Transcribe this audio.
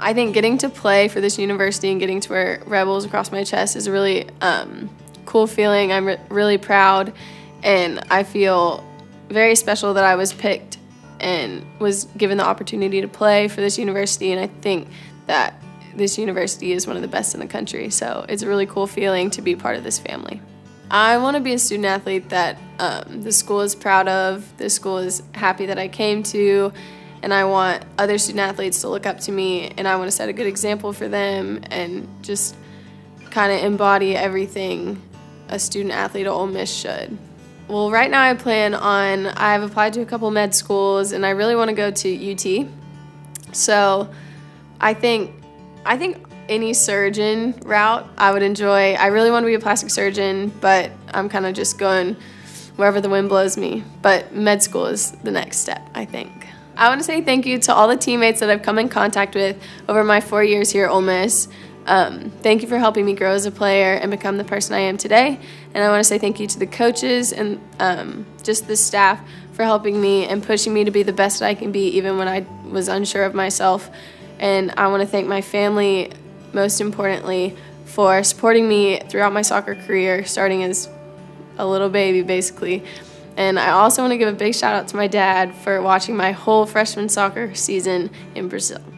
I think getting to play for this university and getting to wear Rebels across my chest is a really cool feeling. I'm really proud, and I feel very special that I was picked and was given the opportunity to play for this university, and I think that this university is one of the best in the country, so it's a really cool feeling to be part of this family. I want to be a student athlete that the school is proud of, the school is happy that I came to, and I want other student athletes to look up to me, and I want to set a good example for them and just kind of embody everything a student athlete at Ole Miss should. Well, right now I've applied to a couple med schools, and I really want to go to UT. So I think any surgeon route I would enjoy. I really want to be a plastic surgeon, but I'm kind of just going wherever the wind blows me. But med school is the next step, I think. I want to say thank you to all the teammates that I've come in contact with over my 4 years here at Ole Miss. Thank you for helping me grow as a player and become the person I am today. And I want to say thank you to the coaches and just the staff for helping me and pushing me to be the best that I can be, even when I was unsure of myself. And I want to thank my family, most importantly, for supporting me throughout my soccer career, starting as a little baby, basically. And I also want to give a big shout out to my dad for watching my whole freshman soccer season in Brazil.